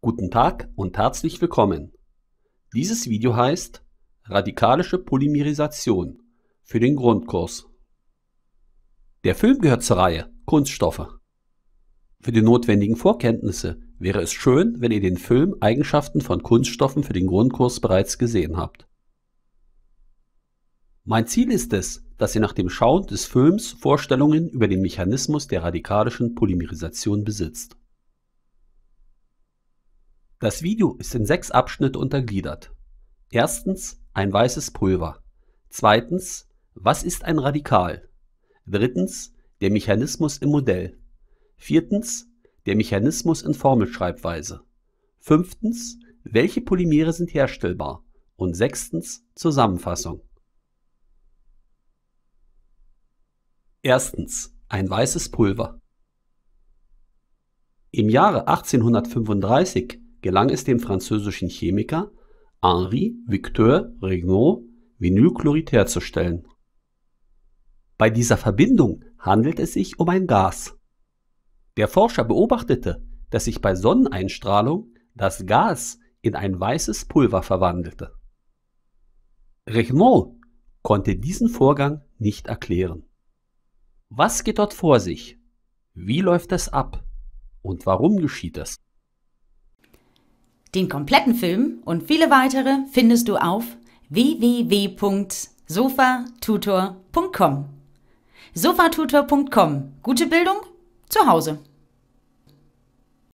Guten Tag und herzlich willkommen. Dieses Video heißt Radikalische Polymerisation für den Grundkurs. Der Film gehört zur Reihe Kunststoffe. Für die notwendigen Vorkenntnisse wäre es schön, wenn ihr den Film Eigenschaften von Kunststoffen für den Grundkurs bereits gesehen habt. Mein Ziel ist es, dass ihr nach dem Schauen des Films Vorstellungen über den Mechanismus der radikalischen Polymerisation besitzt. Das Video ist in 6 Abschnitte untergliedert. Erstens, ein weißes Pulver. Zweitens, was ist ein Radikal? Drittens, der Mechanismus im Modell. Viertens, der Mechanismus in Formelschreibweise. Fünftens, welche Polymere sind herstellbar? Und sechstens, Zusammenfassung. Erstens, ein weißes Pulver. Im Jahre 1835 gelang es dem französischen Chemiker Henri Victor Regnault, Vinylchlorid herzustellen. Bei dieser Verbindung handelt es sich um ein Gas. Der Forscher beobachtete, dass sich bei Sonneneinstrahlung das Gas in ein weißes Pulver verwandelte. Regnault konnte diesen Vorgang nicht erklären. Was geht dort vor sich? Wie läuft es ab? Und warum geschieht es? Den kompletten Film und viele weitere findest du auf www.sofatutor.com. Sofatutor.com. Gute Bildung zu Hause.